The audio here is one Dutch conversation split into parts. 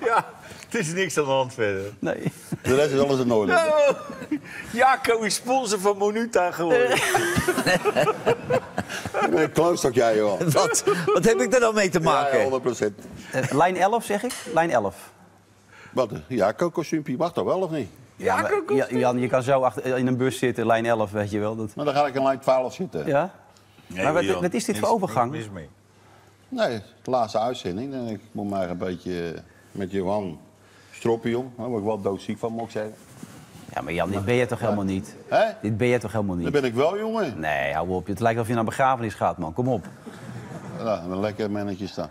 Ja, het is niks aan de hand verder. Nee. De rest is alles in orde. No. Jako is sponsor van Monuta geworden. Nee, klootzak jij, joh. Wat heb ik daar dan mee te maken? Ja, 100%. Lijn 11, zeg ik? Lijn 11. Wat? Jako kostuumpje mag toch wel, of niet? Ja, maar, Jan, je kan zo achter, in een bus zitten, lijn 11, weet je wel. Dat... Maar dan ga ik in lijn 12 zitten. Ja? Nee, maar Jan, wat is dit voor overgang? Mis mee. Nee, de laatste uitzending. En ik moet maar een beetje met Johan Stroppion. Daar word ik wel doodziek van, moet ik zeggen. Ja, maar Jan, dit ben je toch helemaal niet? Hè? Dit ben je toch helemaal niet? Dat ben ik wel, jongen. Nee, hou op. Het lijkt alsof je naar een begrafenis gaat, man. Kom op. Ja, een lekker mannetje staan.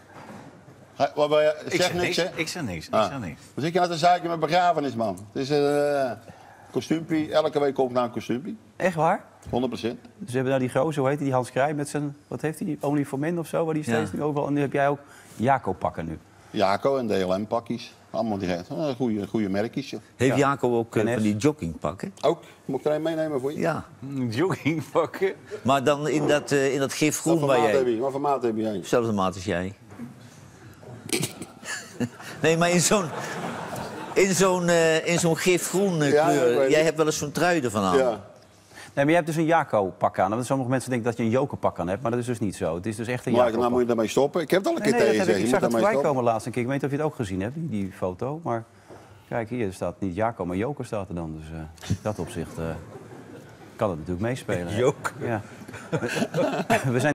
Ik zeg niks. Dus ik had een zaakje met begrafenis, man. Het is een kostuumpie. Elke week komt naar een kostuumpie. Echt waar? 100%. Dus we hebben nou die gozer, hoe heet die, Hans Krijn, met zijn, wat heeft hij, Only for Men of zo, waar die steeds nu overal. En nu heb jij ook Jako pakken nu. Jako en DLM pakjes. Allemaal direct. Goede merkjes. Joh. Heeft Jako ook van die joggingpakken? Ook. Moet ik er een meenemen voor je? Ja. Joggingpakken? Maar dan in dat gif groen waar jij... Wat voor maat heb jij? Zelfde maat als jij. Nee, maar in zo'n gifgroen kleur. Ja, jij hebt wel eens zo'n trui ervan aan. Ja. Nee, maar je hebt dus een Jako-pak aan. Want sommige mensen denken dat je een Joker-pak aan hebt, maar dat is dus niet zo. Het is dus echt een Jako-pak. Nou moet je daarmee stoppen. Ik heb het al een keer tegen gezegd. Ik zag het voorbij komen laatst een keer. Ik weet niet of je het ook gezien hebt, die foto. Maar kijk, hier staat niet Jako, maar Joker staat er dan. Dus in dat opzicht kan het natuurlijk meespelen. Joker. Ja. We zijn